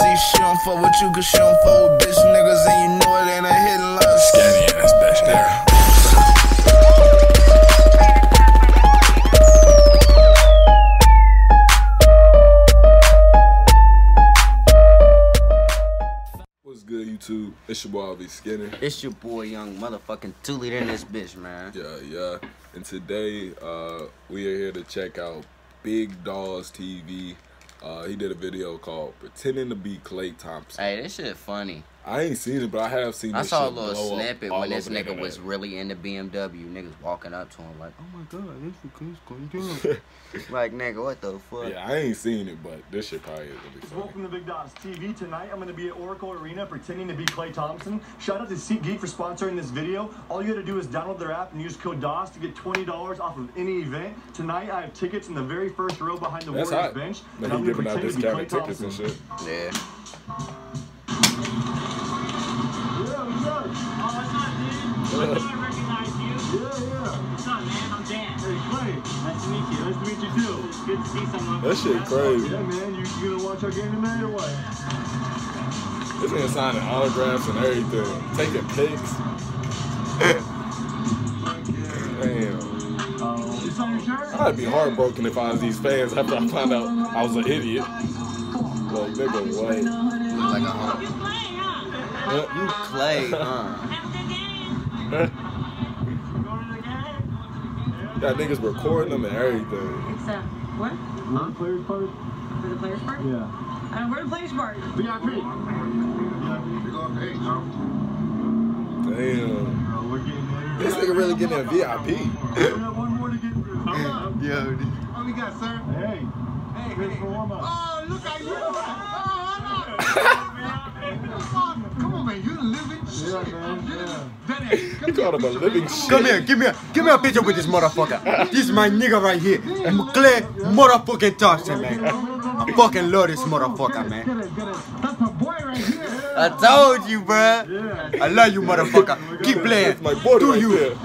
See, she don't fuck with you, cause she don't fuck with bitch niggas, and you know it ain't a hidden love. Skinny in this bitch, nigga. YouTube. It's your boy, V. Skinner. It's your boy, Young Motherfucking 2 liter in this bitch, man. Yeah. And today, we are here to check out Big Daws TV. He did a video called Pretending to Be Klay Thompson. Hey, this shit funny. I ain't seen it, but I have seen it. I saw a little snippet when this nigga was really in the BMW. Niggas walking up to him like, oh my God, this is Klay Thompson. Like, nigga, what the fuck? Yeah, I ain't seen it, but this shit probably is really funny. Welcome to Big Daws TV. Tonight, I'm going to be at Oracle Arena pretending to be Klay Thompson. Shout out to SeatGeek for sponsoring this video. All you got to do is download their app and use code DAWS to get $20 off of any event. Tonight, I have tickets in the very first row behind the Warriors bench. And I'm going to pretend to be Klay Thompson. And shit. Yeah. I don't recognize you. Yeah. What's up, man? I'm Dan. Hey, Klay. Nice to meet you. Nice to meet you, too. It's good to see someone. That shit crazy. Yeah, man. You gonna watch our game tonight or what? This man signing autographs and everything. Taking pics. Damn. It's on your shirt? I'd be heartbroken if I was these fans after I found out I was an idiot. Like, nigga, what? Look like a hunk. You Klay, huh? You Klay, huh? That nigga's recording them and everything. It's a what? Huh? Players part? For the players part? Yeah. We're the players part. VIP. Damn. We're getting there. This nigga really getting a VIP. We got one more to get through. Yeah. What we got, sir? Hey. Hey. Here's the warm up. Oh, look at you. Come on, man. You're living shit. Yeah, man. Yeah. You called him a living shit. Come here, give me a picture with this motherfucker. This is my nigga right here. Klay motherfucking Thompson, man. I fucking love this motherfucker, man. That's my boy right here. I told you, bruh. I love you, motherfucker. Keep playing. My boy do right you. There. I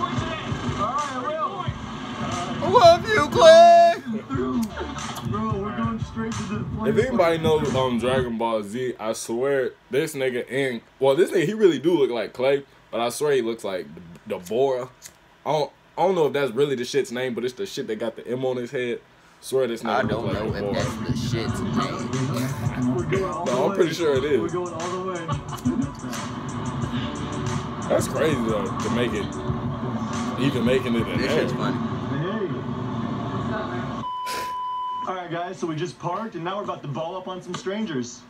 love you, Klay. Bro, we're going straight to the play. If anybody knows Dragon Ball Z, I swear this nigga and this nigga, he really do look like Klay. But I swear he looks like Devorah. I don't know if that's really the shit's name, but it's the shit that got the M on his head. Swear this name. I don't know like if that's the shit's name. No, I'm pretty sure it is. We're going all the way. That's crazy though to make it, even making it an this shit's funny. Hey. All right, guys. So we just parked, and now we're about to ball up on some strangers.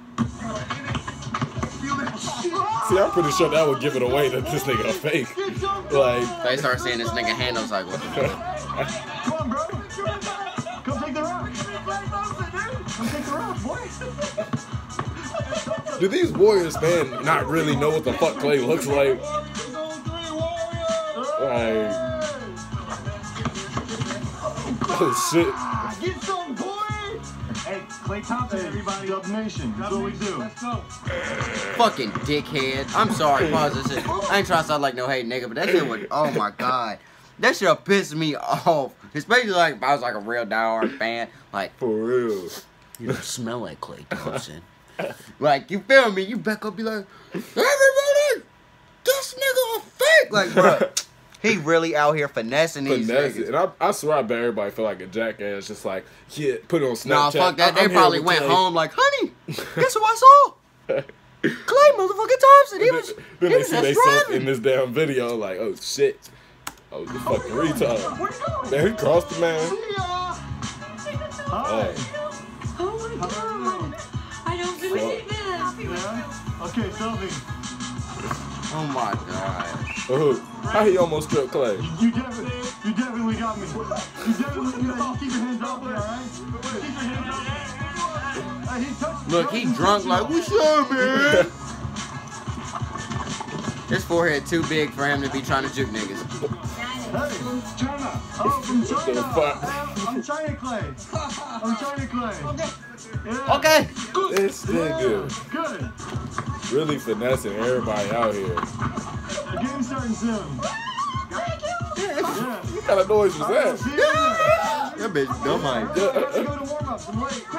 See, I'm pretty sure that would give it away that this nigga a fake. Like, they start seeing this nigga handles like, what the fuck? Come on, bro. Come take the rock. Come take the rock, boy. Do these Warriors fans not really know what the fuck Klay looks like? Like, oh shit. Get some, boy. Hey, Klay Thompson, everybody. Dubnation. That's what we do. Let's go. Fucking dickhead. I'm sorry. Pause this shit. I ain't trying to sound like no hate nigga, but that shit would, oh my God. That shit pissed me off. Especially like if I was like a real diehard fan. Like, for real. You don't smell like Klay Thompson. Like, you feel me? You back up, be like, everybody, this nigga a fake. Like, bro. He really out here finessing these niggas. And I swear I bet everybody feel like a jackass. Just like, yeah, put it on Snapchat. Nah, fuck that. They probably went home like, honey, guess who I saw? Klay motherfucking Thompson. He was just in this damn video like, oh shit. I was a fucking retard. Man, he crossed the man. Oh my God. I don't believe this. Okay, selfie. Oh my God. How he almost stripped Klay? You definitely got me. You definitely got me. Keep your hands off me, alright? Keep your hands off me. Look, he drunk like, what's up, man? His forehead too big for him to be trying to juke niggas. Hey, China. Oh, from China. I'm China Klay. I'm China Klay. Yeah. Okay. Good. This nigga. Good. Really finessing everybody out here. The game's starting soon. Yeah. What kind of noise was that? That bitch dumb. Let's go to warm-up. Quick. I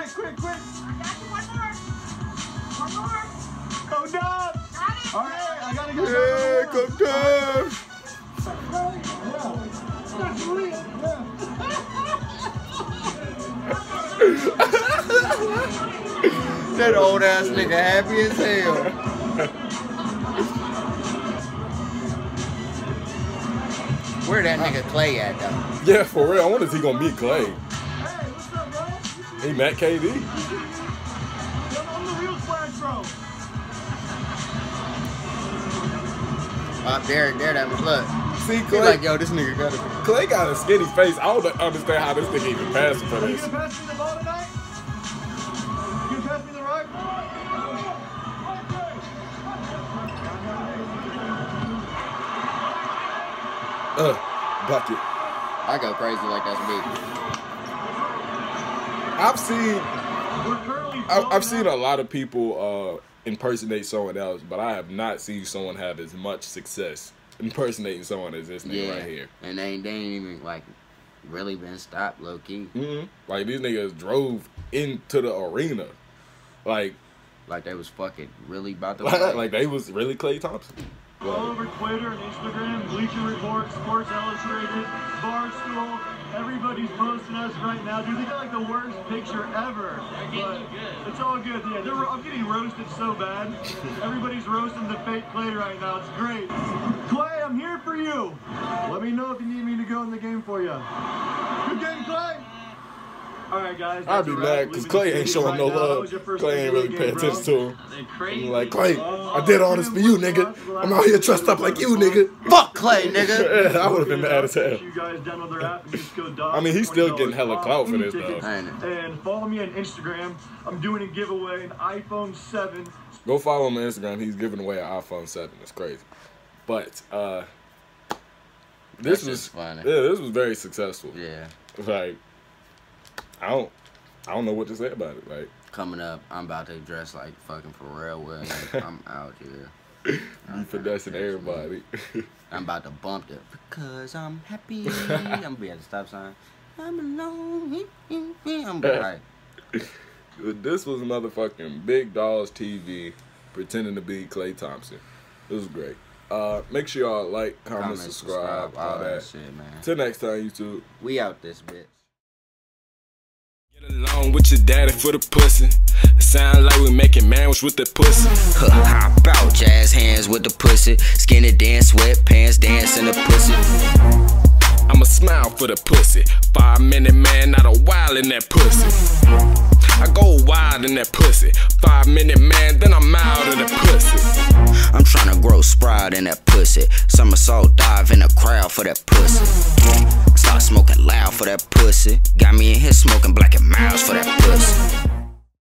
got you one more. Go Dub! Alright, I gotta go. Hey, go Dub! That's real. Yeah. That old ass nigga happy as hell. Where that nigga Klay at though? Yeah, for real. I wonder if he gonna beat Klay. Hey, what's up, bro? He met KD. I'm the real Splash Bro. Up there that was look. See Klay, he's like, yo, this nigga got a Klay got a skinny face. I don't understand how this nigga even passed for this. You gonna pass me the ball tonight? You gonna pass me the rock? Bucket. I go crazy like that's me. I've seen a lot of people impersonate someone else, but I have not seen someone have as much success impersonating someone as this nigga right here. And they ain't even like really been stopped low key. Like these niggas drove into the arena, like they was fucking really about to play. Like they was really Klay Thompson. All over Twitter and Instagram, Bleacher Report, Sports Illustrated, Barstool, everybody's posting us right now. Dude, they got like the worst picture ever. But it's all good. Yeah, I'm getting roasted so bad. Everybody's roasting the fake Klay right now. It's great. Klay, I'm here for you. Let me know if you need me to go in the game for you. Good game, Klay. All right, guys. I'll be mad because Klay ain't showing no love. Klay ain't really paying attention to him. I'm like, Klay, I did all this for you, nigga. I'm out here dressed up like you, nigga. Fuck Klay, nigga. Yeah, I would have been mad as hell. I mean, he's still getting hella clout for this, though. And follow me on Instagram. I'm doing a giveaway, an iPhone 7. Go follow him on Instagram. He's giving away an iPhone 7. It's crazy. But this was very successful. Yeah. Like. I don't know what to say about it. Like coming up, I'm about to dress like fucking Pharrell Williams. I'm out here. You finessing everybody. I'm about to bump it because I'm happy. I'm gonna be at the stop sign. I'm alone. I'm like. This was motherfucking Big Daws TV pretending to be Klay Thompson. This was great. Make sure y'all like, comment, subscribe, all that shit, man. Till next time, YouTube. We out this bitch. Along with your daddy for the pussy. Sound like we making marriage with the pussy. Hop out, jazz hands with the pussy. Skinny dance, sweatpants, dance in the pussy. I'ma smile for the pussy. 5 minute man, not a wild in that pussy. I go wild in that pussy. 5 minute man, then I'm out of the pussy. I'm tryna grow sprout in that pussy. Somersault dive in the crowd for that pussy. Start smoking loud for that pussy. Got me in here smoking black and miles for that pussy.